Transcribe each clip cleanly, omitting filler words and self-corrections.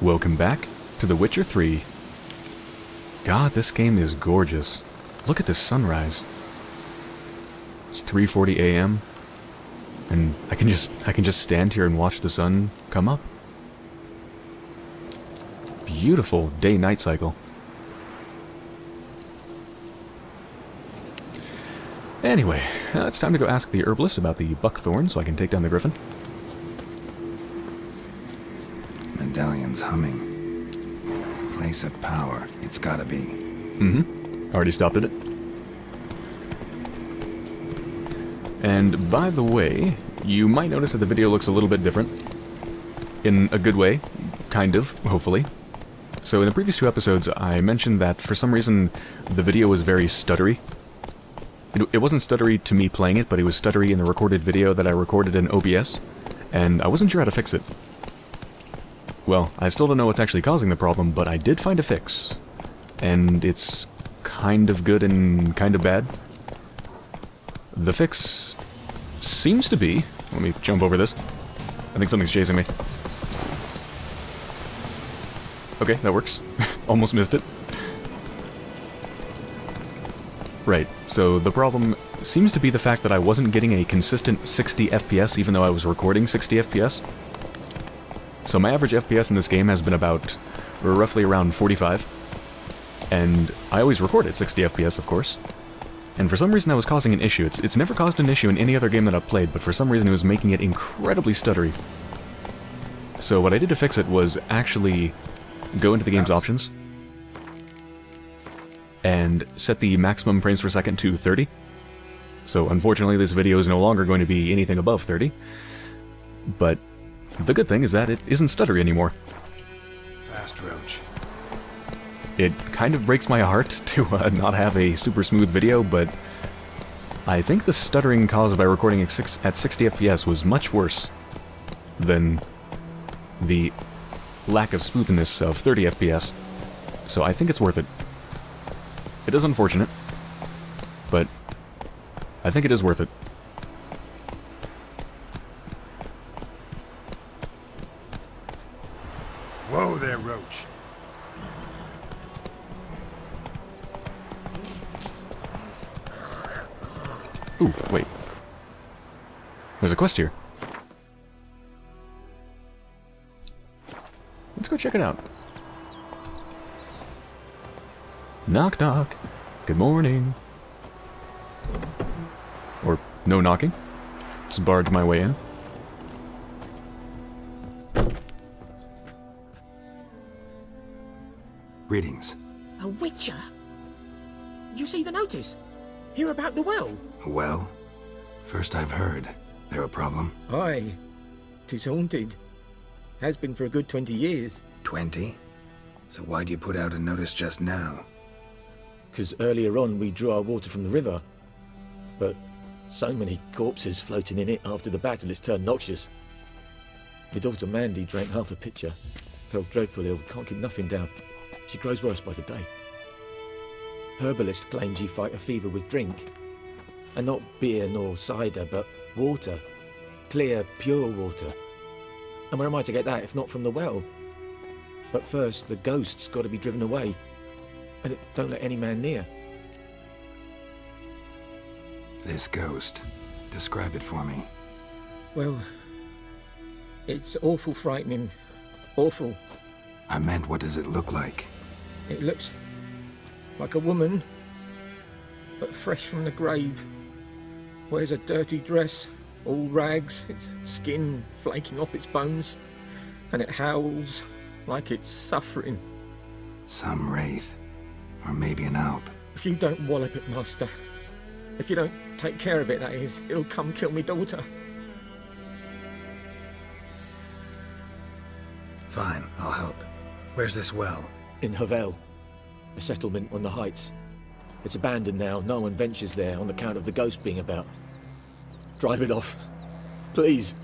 Welcome back to The Witcher 3. God, this game is gorgeous. Look at this sunrise. It's 3:40 a.m. and I can just stand here and watch the sun come up. Beautiful day-night cycle. Anyway, it's time to go ask the herbalist about the buckthorn so I can take down the griffin. Medallion's humming. Place of power, it's gotta be. Mm-hmm. Already stopped at it. And by the way, you might notice that the video looks a little bit different. In a good way. Kind of, hopefully. So in the previous two episodes, I mentioned that for some reason the video was very stuttery. It wasn't stuttery to me playing it, but it was stuttery in the recorded video that I recorded in OBS, and I wasn't sure how to fix it. Well, I still don't know what's actually causing the problem, but I did find a fix. And it's kind of good and kind of bad. The fix seems to be... Let me jump over this. I think something's chasing me. Okay, that works. Almost missed it. Right, so the problem seems to be the fact that I wasn't getting a consistent 60 FPS even though I was recording 60 FPS. So my average FPS in this game has been about, roughly around 45. And I always record at 60 FPS, of course. And for some reason that was causing an issue. It's never caused an issue in any other game that I've played, but for some reason it was making it incredibly stuttery. So what I did to fix it was actually go into the game's options and set the maximum frames per second to 30. So unfortunately this video is no longer going to be anything above 30, but the good thing is that it isn't stuttery anymore. Fast roach. It kind of breaks my heart to not have a super smooth video, but I think the stuttering caused by recording at 60 FPS was much worse than the lack of smoothness of 30 FPS, so I think it's worth it. It is unfortunate, but I think it is worth it. Whoa there, Roach. Ooh, wait. There's a quest here. Let's go check it out. Knock, knock. Good morning. Or no knocking. Just barge my way in. Greetings. A witcher? You see the notice? Hear about the well? A well? First I've heard. There a problem? Aye. 'Tis haunted. Has been for a good 20 years. 20? So why'd you put out a notice just now? 'Cause earlier on we drew our water from the river, but so many corpses floating in it after the battle it's turned noxious. My daughter Mandy drank half a pitcher, felt dreadfully ill, can't keep nothing down. She grows worse by the day. Herbalist claims you fight a fever with drink, and not beer nor cider, but water. Clear, pure water. And where am I to get that if not from the well? But first, the ghost's got to be driven away. And don't let any man near. This ghost. Describe it for me. Well, it's awful frightening. Awful. I meant, what does it look like? It looks like a woman, but fresh from the grave. Wears a dirty dress, all rags, its skin flaking off its bones, and it howls like it's suffering. Some wraith. Or maybe an alp. If you don't wallop it, master. If you don't take care of it, that is, it'll come kill me daughter. Fine, I'll help. Where's this well? In Havel. A settlement on the heights. It's abandoned now, no one ventures there on account of the ghost being about. Drive it off. Please.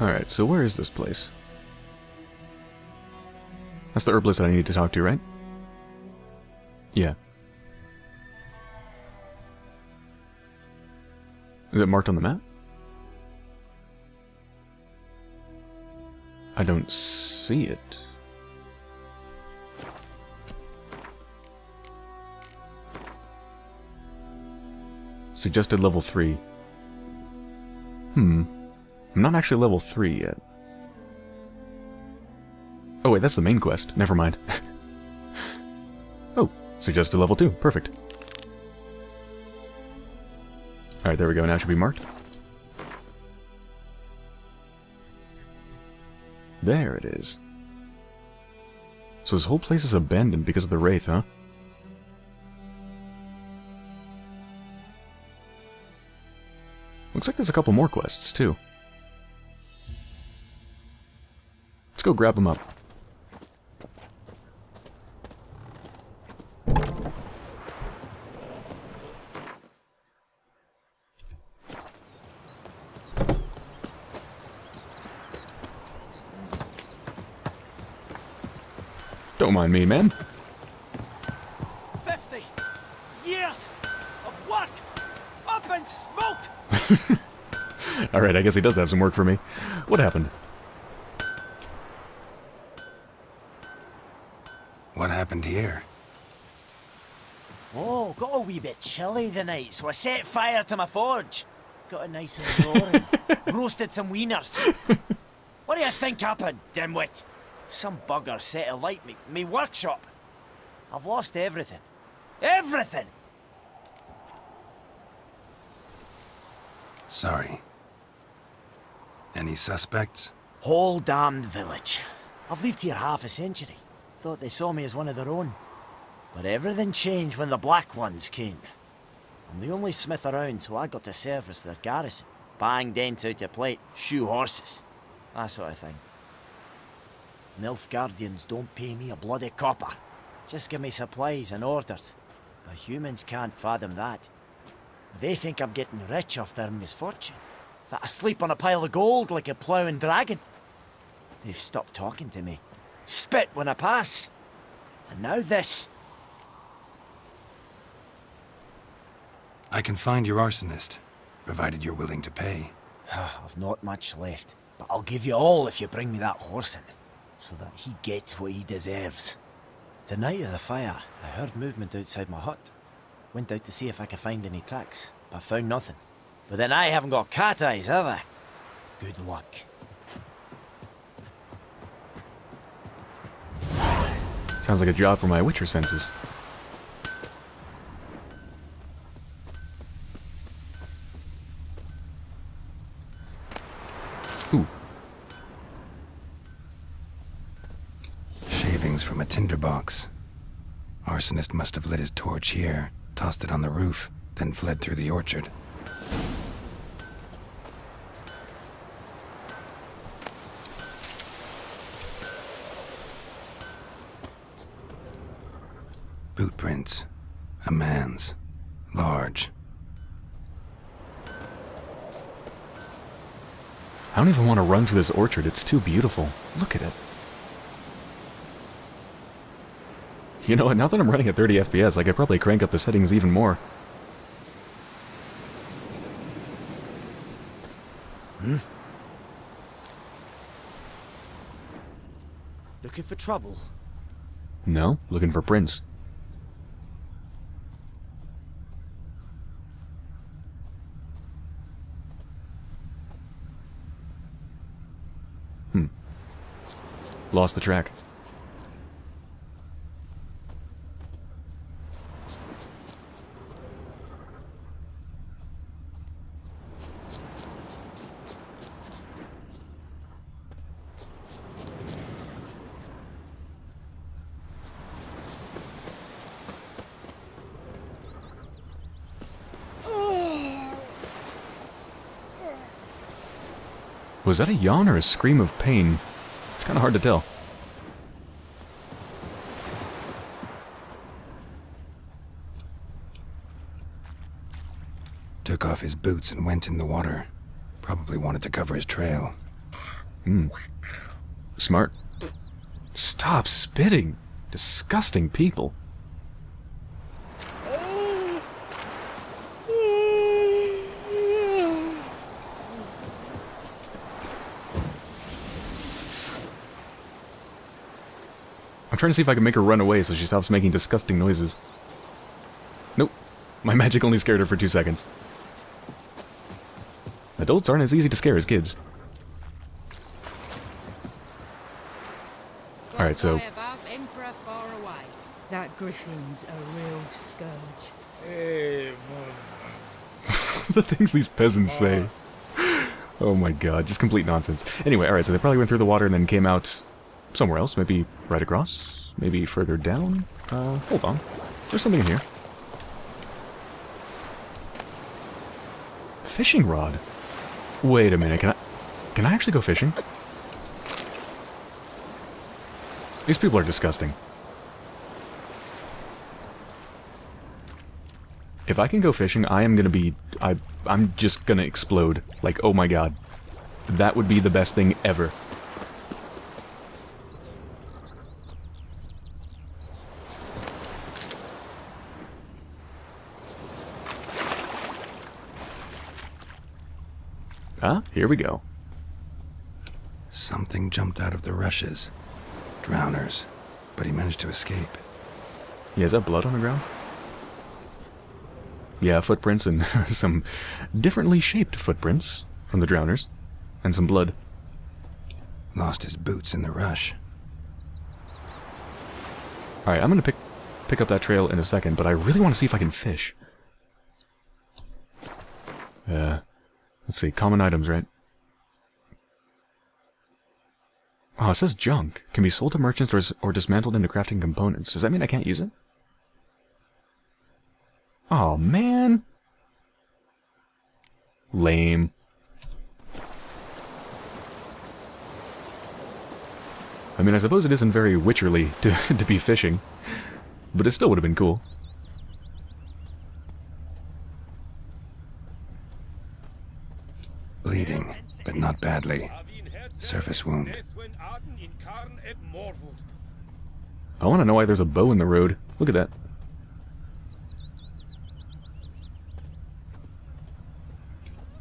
Alright, so where is this place? That's the herbalist that I need to talk to, right? Yeah. Is it marked on the map? I don't see it. Suggested level 3. I'm not actually level 3 yet. Oh wait, that's the main quest. Never mind. Oh, suggested level 2. Perfect. Alright, there we go. Now it should be marked. There it is. So this whole place is abandoned because of the Wraith, huh? Looks like there's a couple more quests, too. Let's go grab them up. Don't mind me, man. 50 years of work up in smoke! Alright, I guess he does have some work for me. What happened? What happened here? Oh, got a wee bit chilly the night, so I set fire to my forge. Got it nice and roaring. Roasted some wieners. What do you think happened, dimwit? Some bugger set alight me workshop. I've lost everything. Everything! Sorry. Any suspects? Whole damned village. I've lived here half a century. Thought they saw me as one of their own. But everything changed when the Black Ones came. I'm the only smith around, so I got to service their garrison. Bang dents out of plate, shoe horses. That sort of thing. Nilfgaardians don't pay me a bloody copper. Just give me supplies and orders. But humans can't fathom that. They think I'm getting rich off their misfortune. That I sleep on a pile of gold like a ploughing dragon. They've stopped talking to me. Spit when I pass. And now this. I can find your arsonist, provided you're willing to pay. I've not much left, but I'll give you all if you bring me that horse in, so that he gets what he deserves. The night of the fire, I heard movement outside my hut. Went out to see if I could find any tracks, but found nothing. But then I haven't got cat eyes, have I? Good luck. Sounds like a job for my Witcher senses. Ooh. Shavings from a tinderbox. Arsonist must have lit his torch here, tossed it on the roof, then fled through the orchard. Boot prints. A man's. Large. I don't even want to run through this orchard. It's too beautiful. Look at it. You know what? Now that I'm running at 30 FPS, I could probably crank up the settings even more. Looking for trouble? No, looking for prints. Lost the track. Was that a yawn or a scream of pain? It's kind of hard to tell. Took off his boots and went in the water. Probably wanted to cover his trail. Smart. Stop spitting. Disgusting people. I'm trying to see if I can make her run away so she stops making disgusting noises. Nope. My magic only scared her for 2 seconds. Adults aren't as easy to scare as kids. Alright, so... That griffin's a real scourge. The things these peasants say. Oh my god, just complete nonsense. Anyway, alright, so they probably went through the water and then came out somewhere else. Maybe right across? Maybe further down? Hold on. There's something in here. Fishing rod? Wait a minute, can I actually go fishing? These people are disgusting. If I can go fishing, I am gonna be... I'm just gonna explode. Like, oh my god. That would be the best thing ever. Ah, here we go. Something jumped out of the rushes. Drowners. But he managed to escape. Yeah, is that blood on the ground? Yeah, footprints and some differently shaped footprints from the drowners. And some blood. Lost his boots in the rush. Alright, I'm gonna pick up that trail in a second, but I really want to see if I can fish. Let's see, common items, right? Oh, it says junk. Can be sold to merchants or dismantled into crafting components. Does that mean I can't use it? Oh man! Lame. I mean, I suppose it isn't very Witcherly to be fishing, but it still would have been cool. Bleeding, but not badly. Surface wound. I want to know why there's a bow in the road. Look at that.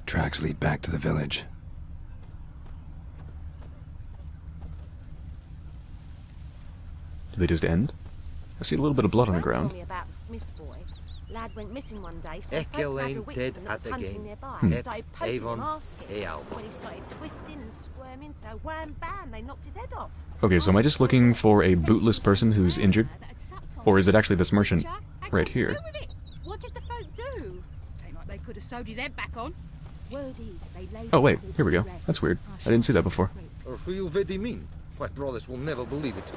Tracks lead back to the village. Do they just end? I see a little bit of blood on the ground. Lad went missing one day, so dead at the game. Nearby. Started poking and asking. When he started twisting and squirming, so wham bam, they knocked his head off. Okay, so am I just looking for a bootless person who's injured? Or is it actually this merchant right here? What did the folk do? Seemed like they could have sewed his head back on. Oh wait, here we go. That's weird. I didn't see that before. My brothers will never believe it.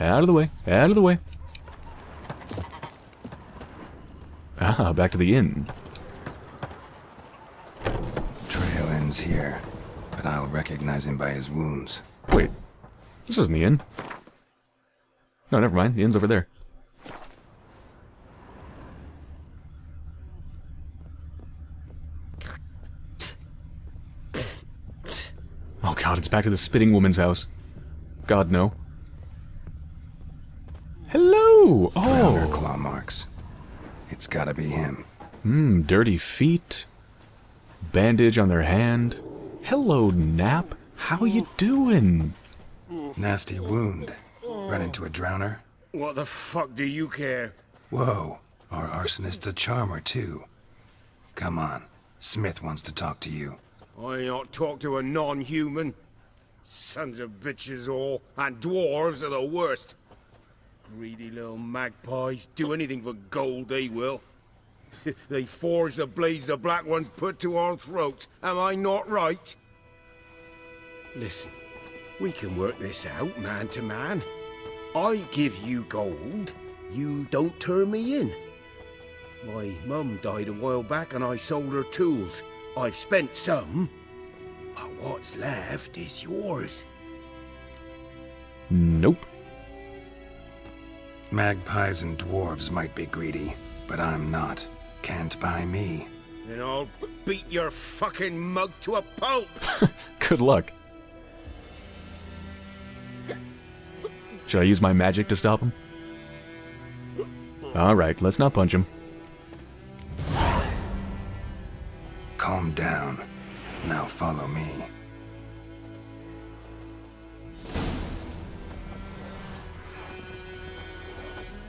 Out of the way. Out of the way. Ah, back to the inn. Trail ends here, but I'll recognize him by his wounds. Wait, this isn't the inn. No, never mind. The inn's over there. Oh god, it's back to the spitting woman's house. God, no. Hello! Oh! Browner claw marks. It's gotta be him. Hmm, dirty feet. Bandage on their hand. Hello, Nap. How you doing? Nasty wound. Run into a drowner. What the fuck do you care? Whoa, our arsonist's a charmer, too. Come on, Smith wants to talk to you. I ought to talk to a non-human. Sons of bitches all, and dwarves are the worst. Greedy little magpies do anything for gold, they will. They forge the blades the black ones put to our throats. Am I not right? Listen, we can work this out, man to man. I give you gold, you don't turn me in. My mum died a while back and I sold her tools. I've spent some, but what's left is yours. Nope. Magpies and dwarves might be greedy, but I'm not. Can't buy me. Then I'll beat your fucking mug to a pulp! Good luck. Should I use my magic to stop him? Alright, let's not punch him. Calm down. Now follow me.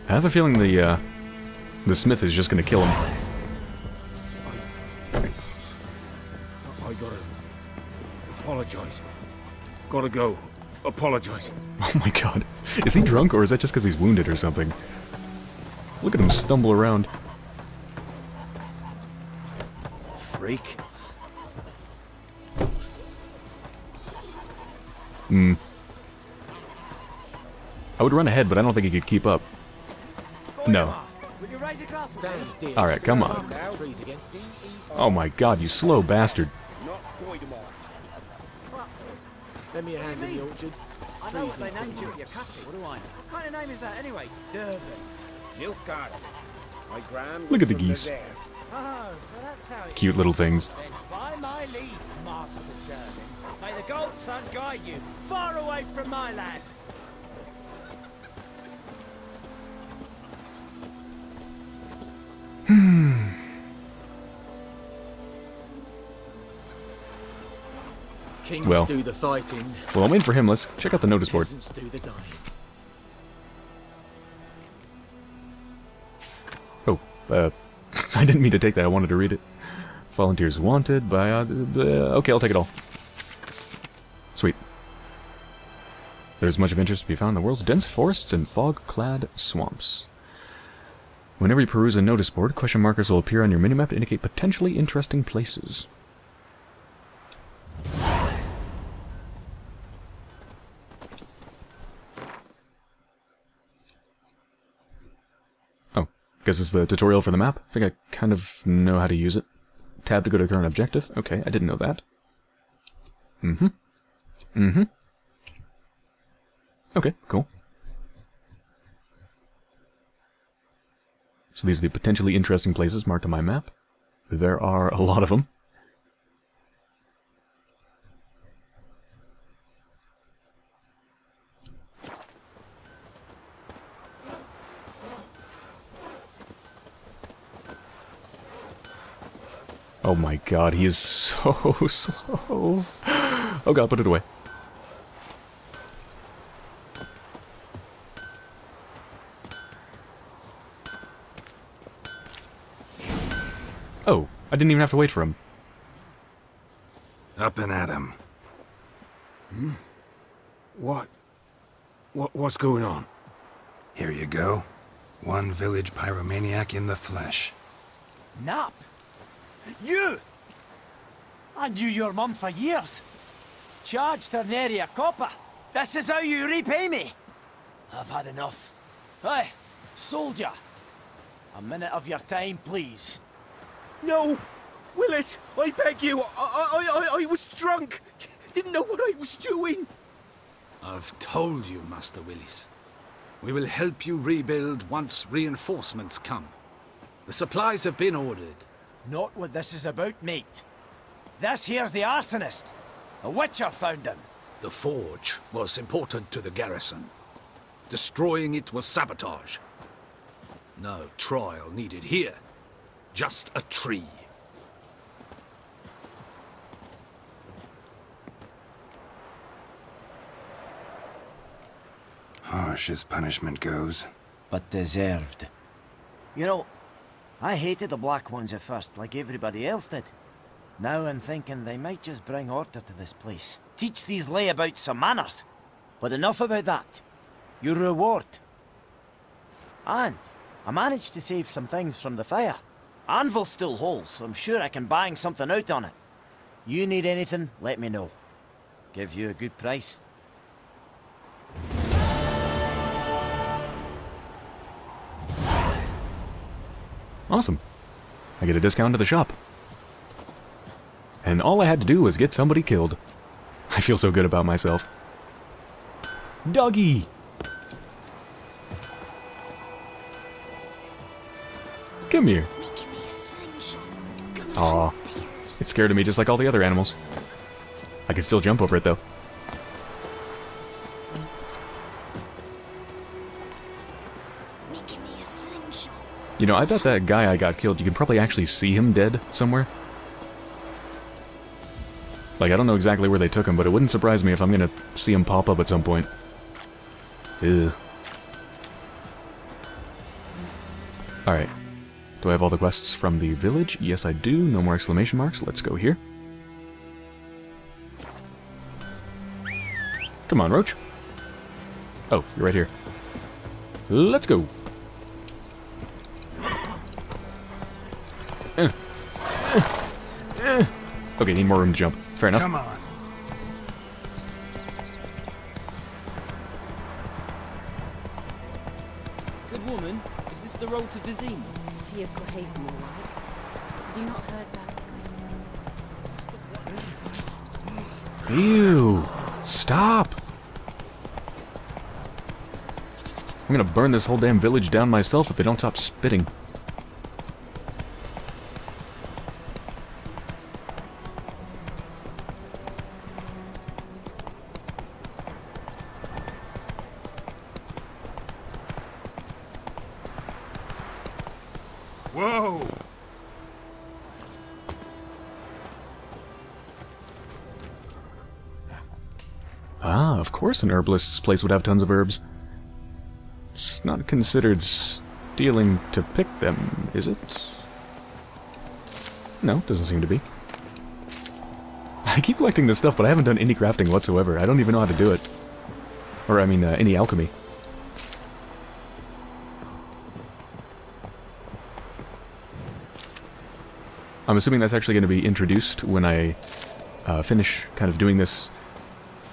I have a feeling the smith is just gonna kill him. I gotta apologize. Gotta go. Apologize. Oh my god. Is he drunk or is that just because he's wounded or something? Look at him stumble around. Freak. Hmm. I would run ahead, but I don't think he could keep up. No. Alright, come on. Oh my god, you slow bastard. Lend me a hand in the orchard. I know what they named you at your cutting. What do I know? What kind of name is that anyway? Durban. Nilfgaardian. My grand. Look at the geese. Oh, so that's how it cute is. Little things. Then by my leave, Master Durban. May the gold sun guide you far away from my land. Hmm. Kings do the fighting. Well, I'm in for him. Let's check out the notice board. Oh, I didn't mean to take that. I wanted to read it. Volunteers wanted by... okay, I'll take it all. Sweet. There's much of interest to be found in the world's dense forests and fog-clad swamps. Whenever you peruse a notice board, question markers will appear on your minimap to indicate potentially interesting places. Guess it's the tutorial for the map. I think I kind of know how to use it. Tab to go to current objective. Okay, I didn't know that. Mm-hmm. Mm-hmm. Okay, cool. So these are the potentially interesting places marked on my map. There are a lot of them. Oh my god, he is so slow. Oh god, put it away. Oh, I didn't even have to wait for him. Up and at him. Hmm? What's going on? Here you go. One village pyromaniac in the flesh. Nap! You! I knew your mum for years. Charged her nary a copper. This is how you repay me. I've had enough. Hey, soldier. A minute of your time, please. No! Willis, I beg you. I was drunk. Didn't know what I was doing. I've told you, Master Willis. We will help you rebuild once reinforcements come. The supplies have been ordered. Not what this is about, mate. This here's the arsonist. A witcher found him. The forge was important to the garrison. Destroying it was sabotage. No trial needed here. Just a tree. Harsh as punishment goes. But deserved. You know, I hated the black ones at first, like everybody else did. Now I'm thinking they might just bring order to this place. Teach these layabouts some manners. But enough about that. Your reward. And I managed to save some things from the fire. Anvil still holds, so I'm sure I can bang something out on it. You need anything, let me know. Give you a good price. Awesome. I get a discount to the shop. And all I had to do was get somebody killed. I feel so good about myself. Doggy! Come here. Aw. It's scared of me just like all the other animals. I can still jump over it though. You know, I bet that guy I got killed, you can probably actually see him dead somewhere. Like, I don't know exactly where they took him, but it wouldn't surprise me if I'm gonna see him pop up at some point. Ew. Alright. Do I have all the quests from the village? Yes, I do. No more exclamation marks. Let's go here. Come on, Roach. Oh, you're right here. Let's go. Okay, need more room to jump. Fair enough. Come on. Good woman, is this the road to Vizima? To your grave, more like. Have you not heard that? Ew! Stop! I'm gonna burn this whole damn village down myself if they don't stop spitting. Whoa! Ah, of course an herbalist's place would have tons of herbs. It's not considered stealing to pick them, is it? No, doesn't seem to be. I keep collecting this stuff, but I haven't done any crafting whatsoever. I don't even know how to do it. Or, I mean, any alchemy. I'm assuming that's actually going to be introduced when I finish kind of doing this.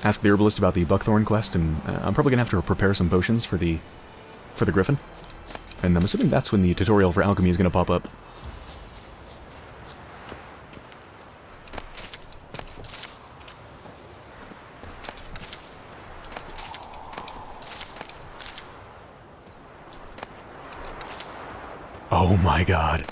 Ask the herbalist about the Buckthorn quest, and I'm probably going to have to prepare some potions for the... for the griffin. And I'm assuming that's when the tutorial for alchemy is going to pop up. Oh my god.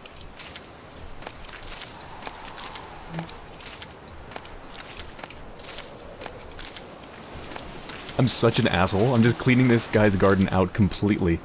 I'm such an asshole. I'm just cleaning this guy's garden out completely.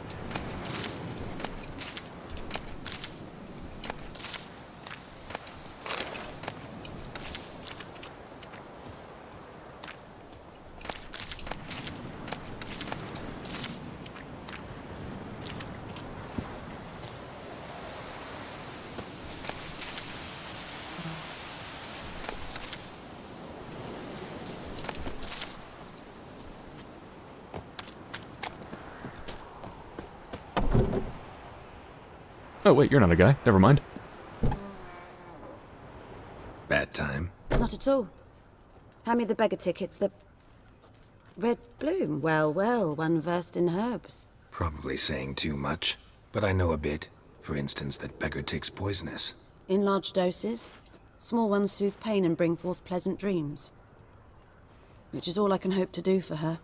Oh, wait, you're not a guy. Never mind. Bad time. Not at all. Hand me the beggar tickets, the... red bloom. Well, well, one versed in herbs. Probably saying too much, but I know a bit. For instance, that beggar tick's poisonous. In large doses. Small ones soothe pain and bring forth pleasant dreams. Which is all I can hope to do for her.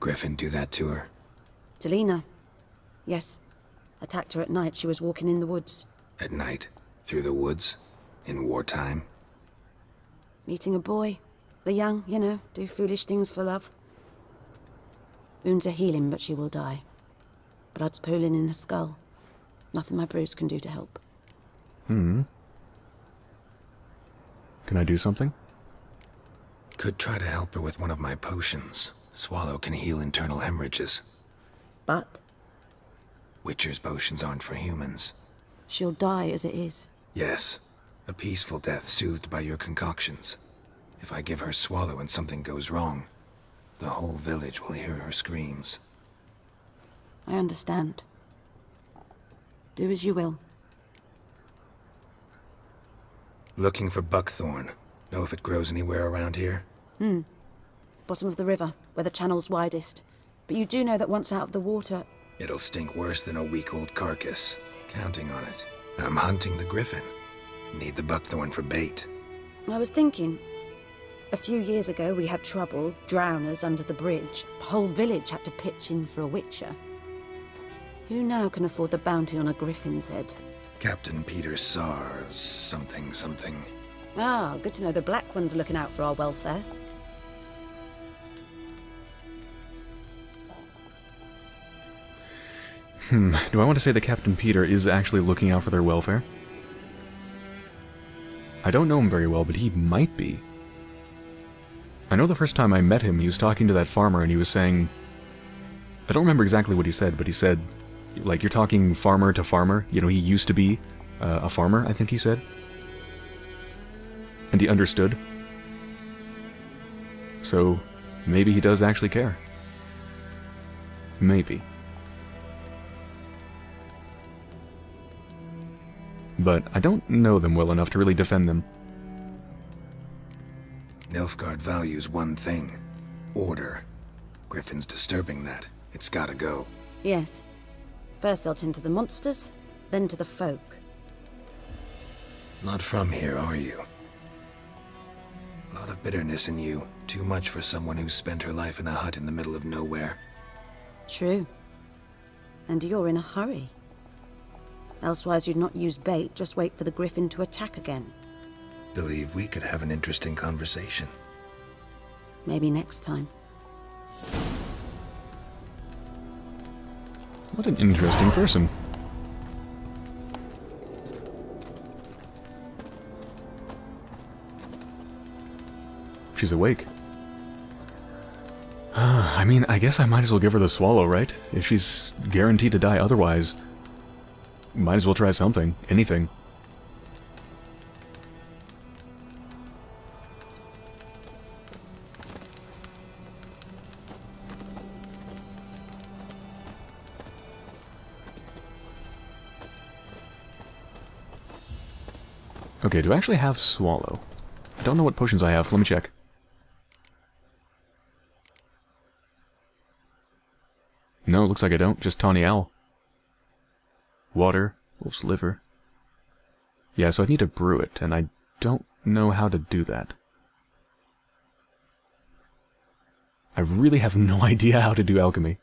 Griffin do that to her? Delina. Yes. Attacked her at night. She was walking in the woods. At night? Through the woods? In wartime? Meeting a boy. The young, you know, do foolish things for love. Wounds are healing, but she will die. Blood's pooling in her skull. Nothing my bruise can do to help. Hmm. Can I do something? Could try to help her with one of my potions. Swallow can heal internal hemorrhages. But? Witcher's potions aren't for humans. She'll die as it is. Yes. A peaceful death soothed by your concoctions. If I give her swallow and something goes wrong, the whole village will hear her screams. I understand. Do as you will. Looking for buckthorn. Know if it grows anywhere around here? Hmm. Bottom of the river, where the channel's widest. But you do know that once out of the water... It'll stink worse than a week-old carcass. Counting on it. I'm hunting the griffin. Need the buckthorn for bait. I was thinking... A few years ago we had trouble, drowners under the bridge. The whole village had to pitch in for a witcher. Who now can afford the bounty on a griffin's head? Captain Peter Sars... something something. Ah, good to know the black one's looking out for our welfare. Hmm, do I want to say that Captain Peter is actually looking out for their welfare? I don't know him very well, but he might be. I know the first time I met him, he was talking to that farmer and he was saying, I don't remember exactly what he said, but he said, like, you're talking farmer to farmer. You know, he used to be a farmer, I think he said. And he understood. So, maybe he does actually care. Maybe. But I don't know them well enough to really defend them. Nilfgaard values one thing. Order. Griffin's disturbing that. It's gotta go. Yes. First they'll tend to the monsters, then to the folk. Not from here, are you? A lot of bitterness in you. Too much for someone who's spent her life in a hut in the middle of nowhere. True. And you're in a hurry. Elsewise you'd not use bait, just wait for the griffin to attack again. Believe we could have an interesting conversation. Maybe next time. What an interesting person. She's awake. I mean, I guess I might as well give her the swallow, right? If she's guaranteed to die otherwise, might as well try something, anything. Okay, do I actually have swallow? I don't know what potions I have. Let me check. No, looks like I don't. Just tawny owl. Water. Wolf's liver. Yeah, so I need to brew it, and I don't know how to do that. I really have no idea how to do alchemy.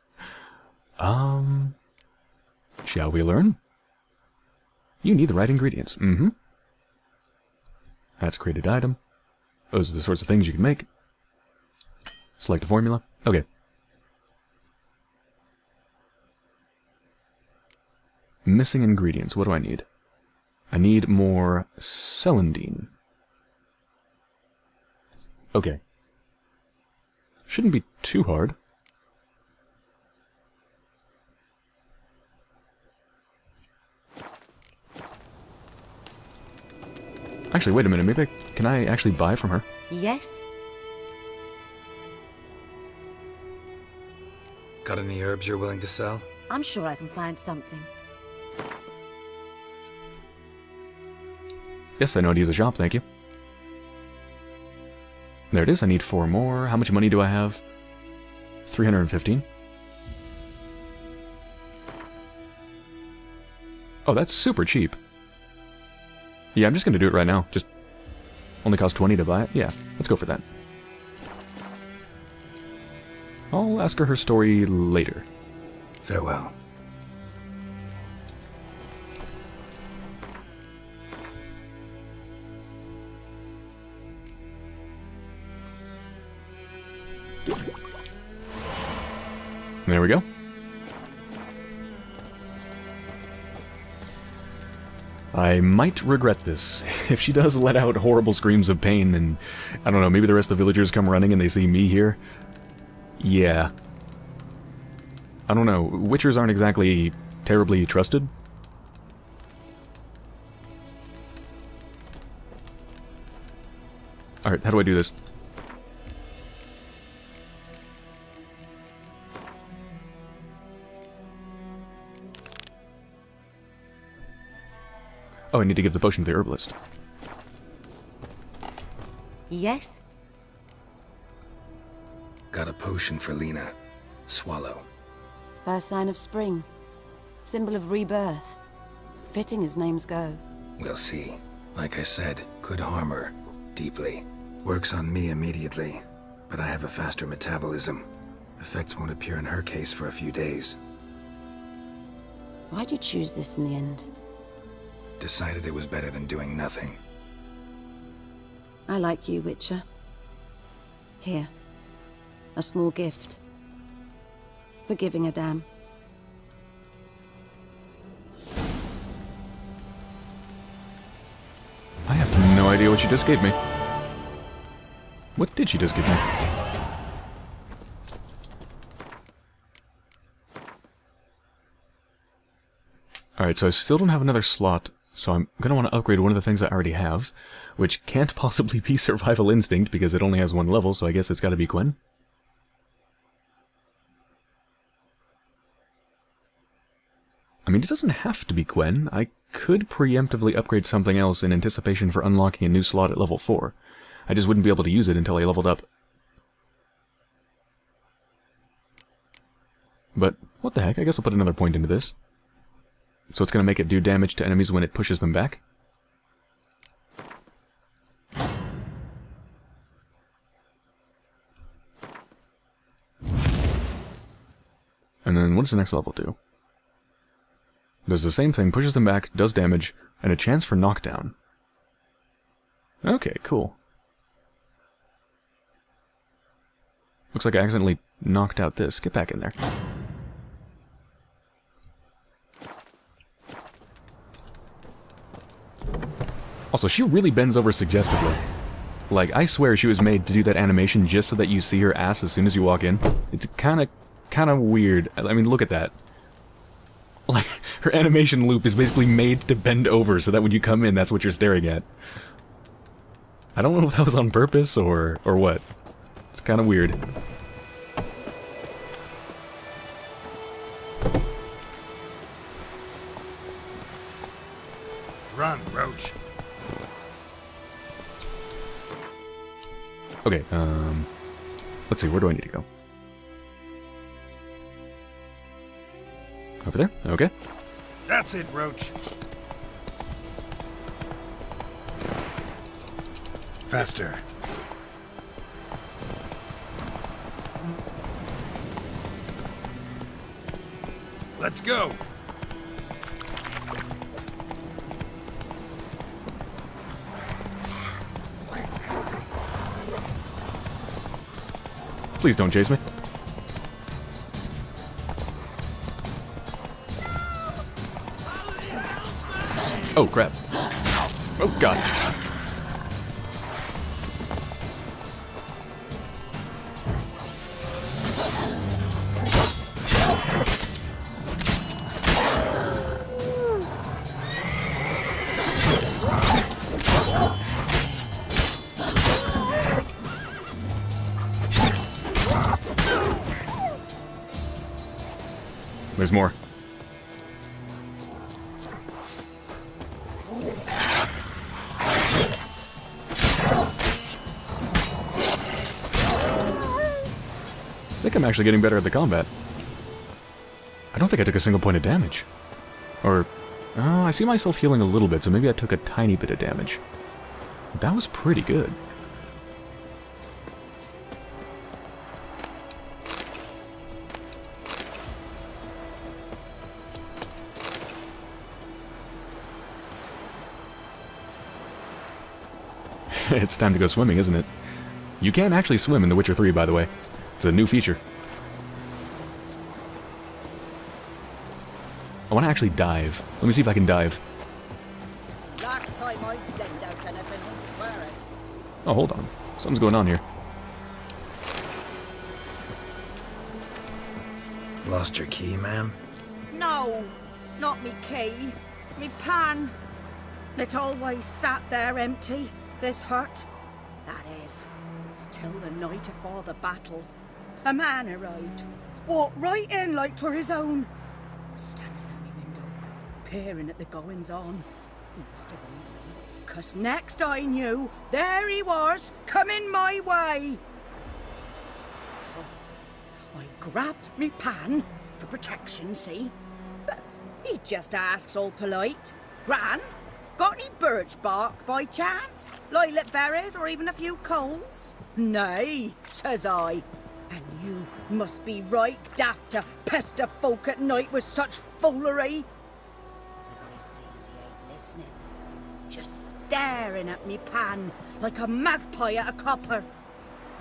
Shall we learn? You need the right ingredients. Mm-hmm. That's a created item. Those are the sorts of things you can make. Select a formula. Okay. Missing ingredients. What do I need? I need more celandine. Okay. Shouldn't be too hard. Actually, wait a minute. Maybe can I actually buy from her? Yes. Got any herbs you're willing to sell? I'm sure I can find something. Yes, I know how to use a shop. Thank you. There it is. I need 4 more. How much money do I have? 315. Oh, that's super cheap. Yeah, I'm just going to do it right now. Just only cost 20 to buy it. Yeah, let's go for that. I'll ask her story later. Farewell. There we go. I might regret this. If she does let out horrible screams of pain and, I don't know, maybe the rest of the villagers come running and they see me here. Yeah. I don't know, witchers aren't exactly terribly trusted. Alright, how do I do this? Oh, I need to give the potion to the herbalist. Yes? Got a potion for Lena. Swallow. First sign of spring. Symbol of rebirth. Fitting as names go. We'll see. Like I said, could harm her. Deeply. Works on me immediately. But I have a faster metabolism. Effects won't appear in her case for a few days. Why'd you choose this in the end? Decided it was better than doing nothing. I like you, Witcher. Here. A small gift. For giving a damn. I have no idea what she just gave me. What did she just give me? Alright, so I still don't have another slot, so I'm going to want to upgrade one of the things I already have, which can't possibly be Survival Instinct because it only has one level, so I guess it's got to be Gwen. I mean, it doesn't have to be Gwen. I could preemptively upgrade something else in anticipation for unlocking a new slot at level 4. I just wouldn't be able to use it until I leveled up. But, what the heck, I guess I'll put another point into this. So it's going to make it do damage to enemies when it pushes them back. And then what does the next level do? Does the same thing, pushes them back, does damage, and a chance for knockdown. Okay, cool. Looks like I accidentally knocked out this. Get back in there. Also, she really bends over suggestively. Like, I swear she was made to do that animation just so that you see her ass as soon as you walk in. It's kinda weird. I mean, look at that. Like, her animation loop is basically made to bend over so that when you come in, that's what you're staring at. I don't know if that was on purpose or what. It's kind of weird. Run, Roach. Okay, let's see, where do I need to go? Over there? Okay. That's it, Roach. Faster. Let's go. Please don't chase me. Oh, crap. Oh, God. There's more. I think I'm actually getting better at the combat. I don't think I took a single point of damage. Or, oh, I see myself healing a little bit, so maybe I took a tiny bit of damage. That was pretty good. It's time to go swimming, isn't it? You can actually swim in The Witcher 3, by the way. It's a new feature. I want to actually dive. Let me see if I can dive. Last time I leapt out and I've been swearing. Oh, hold on. Something's going on here. Lost your key, ma'am? No, not me key. Me pan. It always sat there empty. This hurt. That is. Till the night afore the battle. A man arrived, walked right in like 'twere his own. I was standing at my window, peering at the goings-on. He must have read me, 'cause next I knew, there he was, coming my way. So, I grabbed me pan, for protection, see? But he just asks all polite, Gran, got any birch bark by chance? Lilac berries or even a few coals? Nay, says I, and you must be right daft to pester folk at night with such foolery. And I sees he ain't listening, just staring at me pan like a magpie at a copper.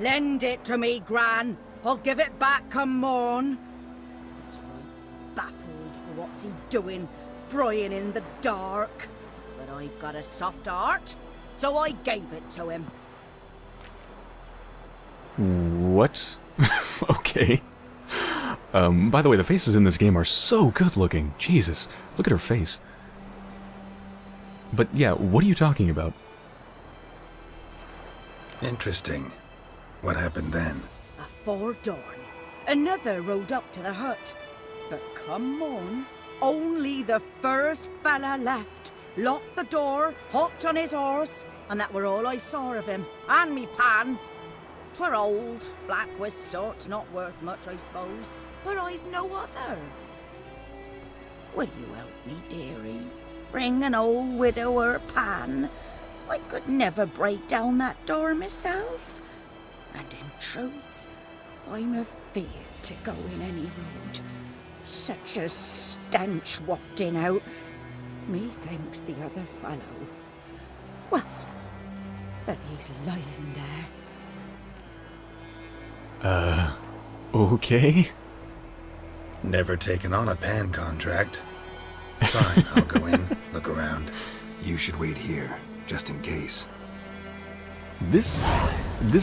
Lend it to me, Gran, I'll give it back come morn. I was right baffled for what's he doing, frying in the dark. But I've got a soft heart, so I gave it to him. What? Okay. By the way, the faces in this game are so good looking. Jesus, look at her face. But yeah, what are you talking about? Interesting. What happened then? Before dawn, another rode up to the hut. But come on, only the first fella left. Locked the door, hopped on his horse, and that were all I saw of him, and me pan. 'Twere old, black was sort, not worth much, I suppose, but I've no other. Will you help me, dearie? Bring an old widower pan. I could never break down that door myself, and in truth, I'm afeard to go in any road. Such a stench wafting out. Methinks the other fellow, well, but he's lying there. Okay. Never taken on a pan contract. Fine, I'll go in, look around. You should wait here. Just in case. This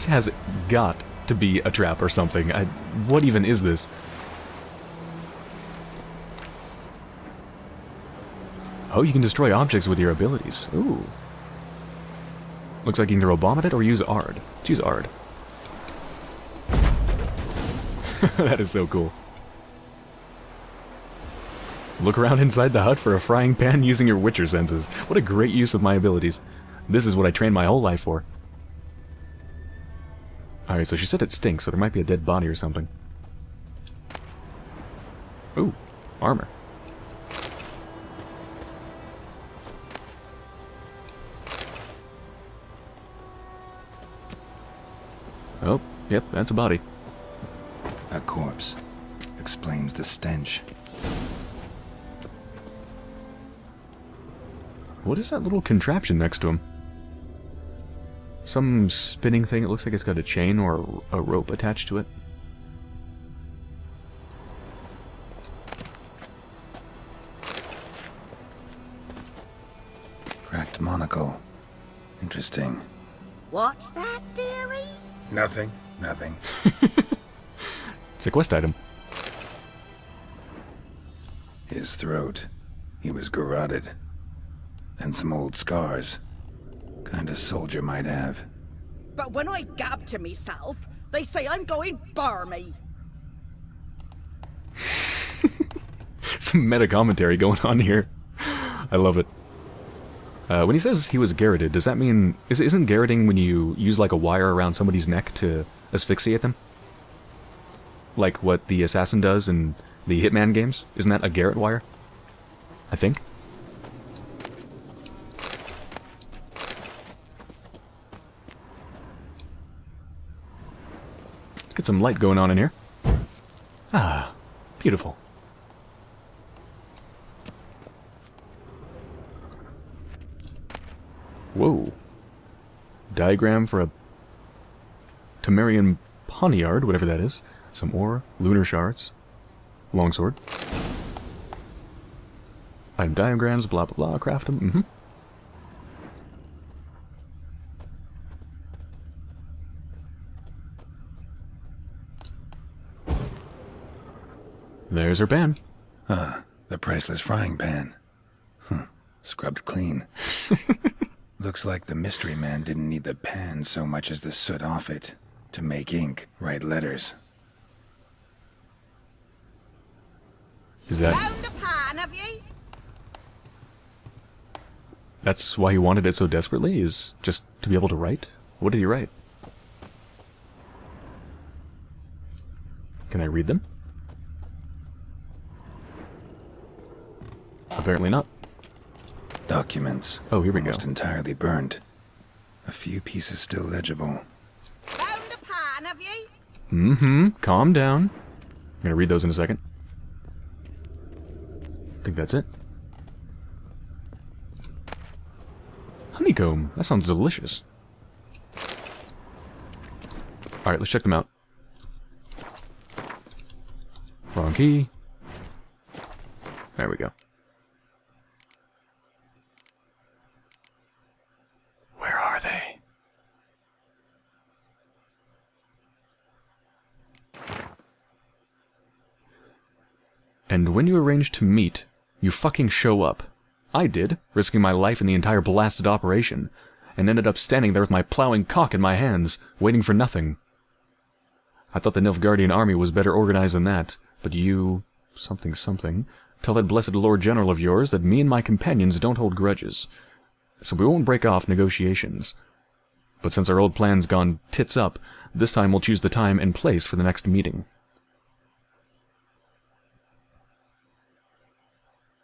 has got to be a trap or something. What even is this? Oh, you can destroy objects with your abilities. Ooh. Looks like you can throw a bomb at it or use Aard. Let's use Aard. That is so cool. Look around inside the hut for a frying pan using your Witcher senses. What a great use of my abilities. This is what I trained my whole life for. Alright, so she said it stinks, so there might be a dead body or something. Ooh, armor. Oh, yep, that's a body. A corpse. Explains the stench. What is that little contraption next to him? Some spinning thing. It looks like it's got a chain or a rope attached to it. Cracked monocle. Interesting. What's that, dearie? Nothing. Nothing. It's a quest item. His throat. He was garroted. And some old scars. Kind of soldier might have. But when I gab to myself, they say I'm going barmy. Some meta commentary going on here. I love it. When he says he was garroted, does that mean... Isn't garroting when you use like a wire around somebody's neck to asphyxiate them? Like what the assassin does in the Hitman games? Isn't that a garrot wire? I think. Get some light going on in here. Ah, beautiful. Whoa. Diagram for a Temerian Pontiard, whatever that is. Some ore, lunar shards, longsword. Item diagrams, blah blah blah, craft them. Mm-hmm. There's her pan. Ah, the priceless frying pan. Scrubbed clean. Looks like the mystery man didn't need the pan so much as the soot off it. To make ink, write letters. Is that... Found the pan, have you? That's why he wanted it so desperately, is just to be able to write? What did he write? Can I read them? Apparently not. Documents. Oh, here we go. Almost entirely burned. A few pieces still legible. Found the pan, have you? Mm-hmm. Calm down. I'm gonna read those in a second. I think that's it. Honeycomb. That sounds delicious. Alright, let's check them out. Wrong key. There we go. And when you arrange to meet, you fucking show up. I did, risking my life in the entire blasted operation, and ended up standing there with my plowing cock in my hands, waiting for nothing. I thought the Nilfgaardian army was better organized than that, but you... something. Tell that blessed Lord General of yours that me and my companions don't hold grudges, so we won't break off negotiations. But since our old plan's gone tits up, this time we'll choose the time and place for the next meeting.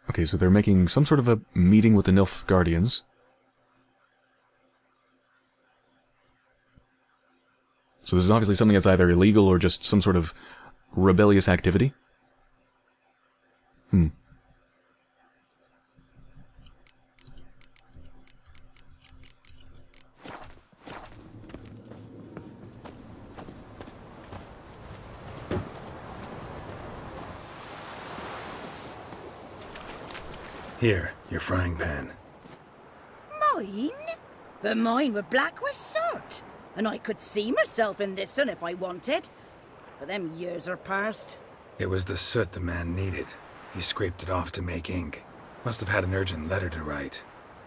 Okay, so they're making some sort of a meeting with the Nilfgaardians. So this is obviously something that's either illegal or just some sort of rebellious activity. Here, your frying pan. Mine? But mine were black with soot, and I could see myself in this one if I wanted. But them years are past. It was the soot the man needed. He scraped it off to make ink. Must have had an urgent letter to write.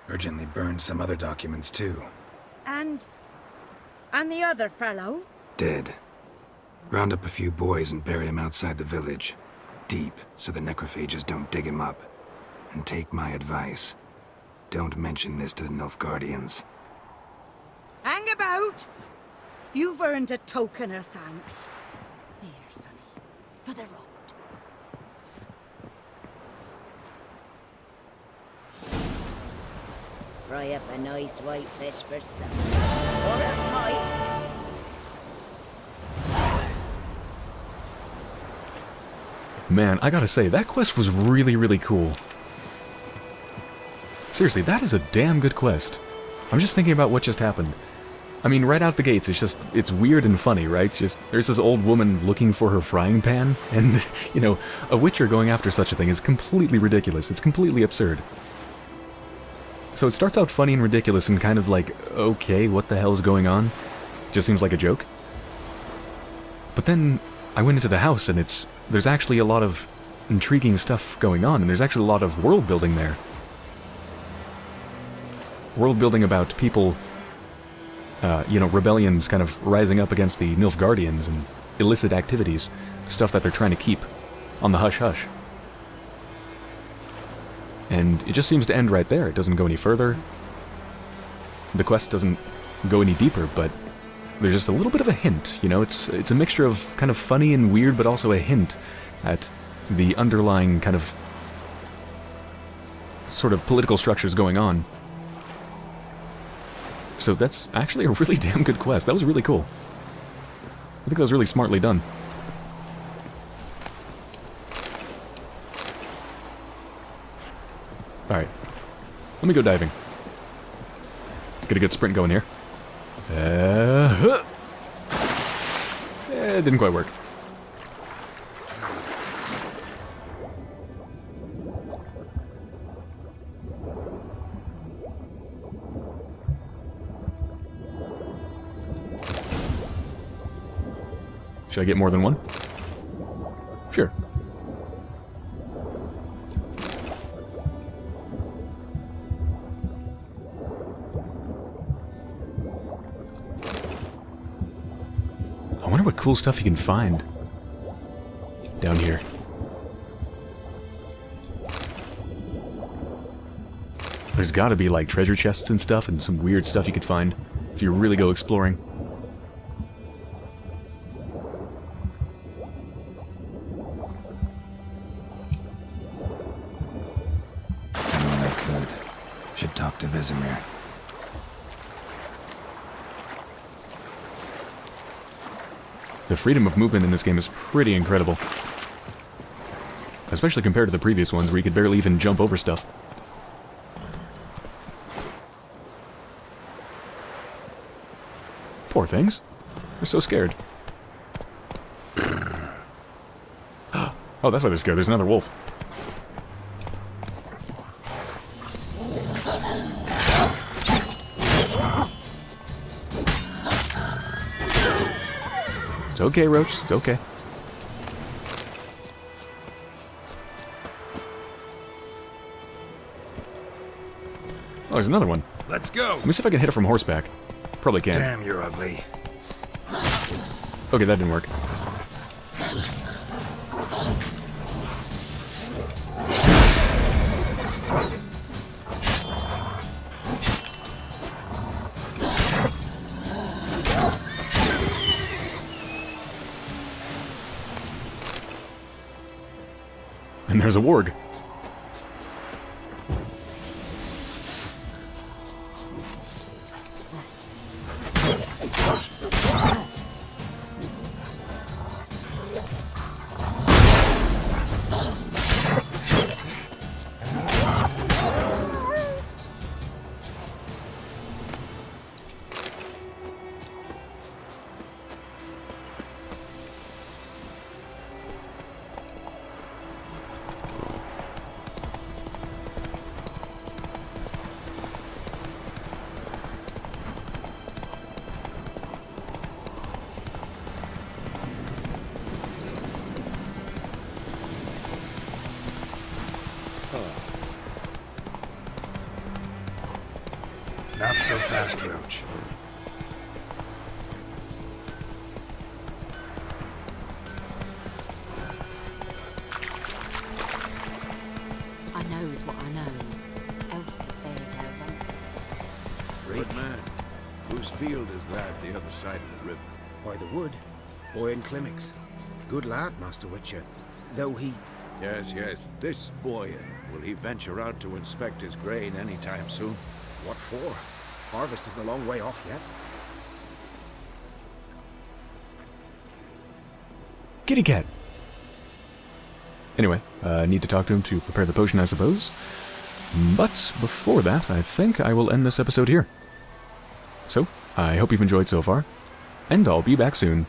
Urgently burned some other documents too. And the other fellow? Dead. Round up a few boys and bury him outside the village. Deep, so the necrophages don't dig him up. And take my advice. Don't mention this to the Nilfgaardians. Hang about! You've earned a token of thanks. Here, sonny, for the road. Fry up a nice white fish for supper. Or a pie. Man, I gotta say, that quest was really cool. Seriously, that is a damn good quest. I'm just thinking about what just happened. I mean, right out the gates, it's weird and funny, right? Just, there's this old woman looking for her frying pan, and, you know, a witcher going after such a thing is completely ridiculous. It's completely absurd. So it starts out funny and ridiculous and kind of like, okay, what the hell's going on? Just seems like a joke. But then I went into the house, and there's actually a lot of intriguing stuff going on, and there's actually a lot of world building there. World building about people, you know, rebellions kind of rising up against the Nilfgaardians and illicit activities, stuff that they're trying to keep on the hush-hush. And it just seems to end right there. It doesn't go any further. The quest doesn't go any deeper, but there's just a little bit of a hint, you know? It's a mixture of kind of funny and weird, but also a hint at the underlying kind of sort of political structures going on. So that's actually a really damn good quest. That was really cool. I think that was really smartly done. Alright. Let me go diving. Let's get a good sprint going here. It didn't quite work. Should I get more than one? Sure. I wonder what cool stuff you can find down here. There's gotta be like treasure chests and stuff and some weird stuff you could find if you really go exploring. Vizima. The freedom of movement in this game is pretty incredible. Especially compared to the previous ones where you could barely even jump over stuff. Poor things. They're so scared. Oh, that's why they're scared. There's another wolf. It's okay, Roach. It's okay. Oh, there's another one. Let's go. Let me see if I can hit her from horseback. Probably can. Damn, you're ugly. Okay, that didn't work. And there's a warg. Not so fast, Roach. I knows what I knows. Else it bears out right. Great man. Whose field is that the other side of the river? By the wood. Boy in Climix. Good lad, Master Witcher. Though he... Yes, yes, this boy. Will he venture out to inspect his grain any time soon? What for? Harvest is a long way off yet. Kitty cat! Anyway, I need to talk to him to prepare the potion, I suppose. But before that, I think I will end this episode here. So, I hope you've enjoyed so far, and I'll be back soon.